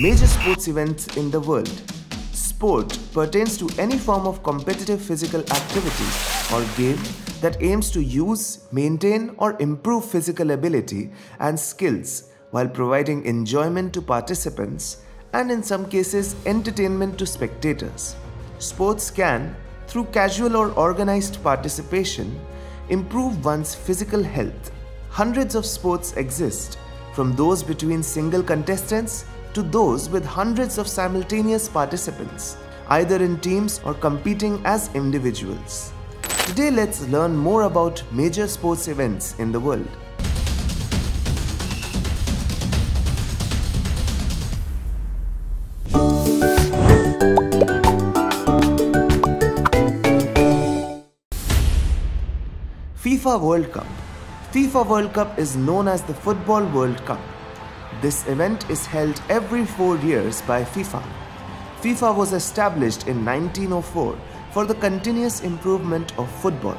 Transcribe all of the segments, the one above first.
Major sports events in the world. Sport pertains to any form of competitive physical activity or game that aims to use, maintain or improve physical ability and skills while providing enjoyment to participants and in some cases entertainment to spectators. Sports can, through casual or organized participation, improve one's physical health. Hundreds of sports exist, from those between single contestants to those with hundreds of simultaneous participants, either in teams or competing as individuals. Today, let's learn more about major sports events in the world. FIFA World Cup. FIFA World Cup is known as the Football World Cup. This event is held every 4 years by FIFA. FIFA was established in 1904 for the continuous improvement of football.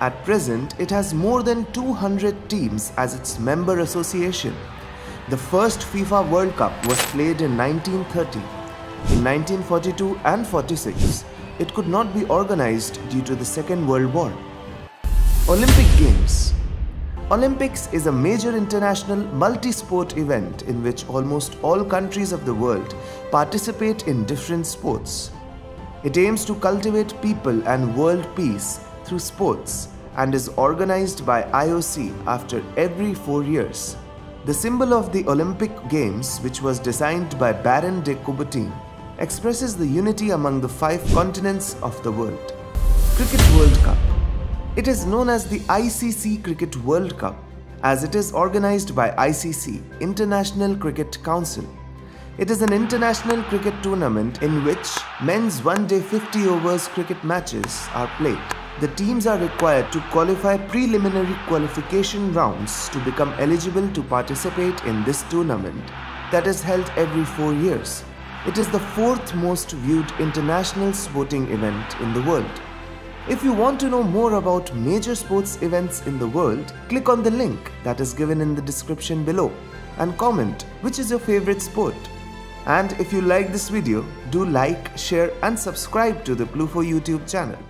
At present, it has more than 200 teams as its member association. The first FIFA World Cup was played in 1930. In 1942 and 46, it could not be organized due to the Second World War. Olympic Games. Olympics is a major international multi-sport event in which almost all countries of the world participate in different sports. It aims to cultivate people and world peace through sports and is organized by IOC after every 4 years. The symbol of the Olympic Games, which was designed by Baron de Coubertin, expresses the unity among the 5 continents of the world. Cricket World Cup. It is known as the ICC Cricket World Cup as it is organized by ICC, International Cricket Council. It is an international cricket tournament in which men's one-day 50 overs cricket matches are played. The teams are required to qualify preliminary qualification rounds to become eligible to participate in this tournament that is held every 4 years. It is the 4th most viewed international sporting event in the world. If you want to know more about major sports events in the world, click on the link that is given in the description below and comment which is your favorite sport. And if you like this video, do like, share and subscribe to the Plufo YouTube channel.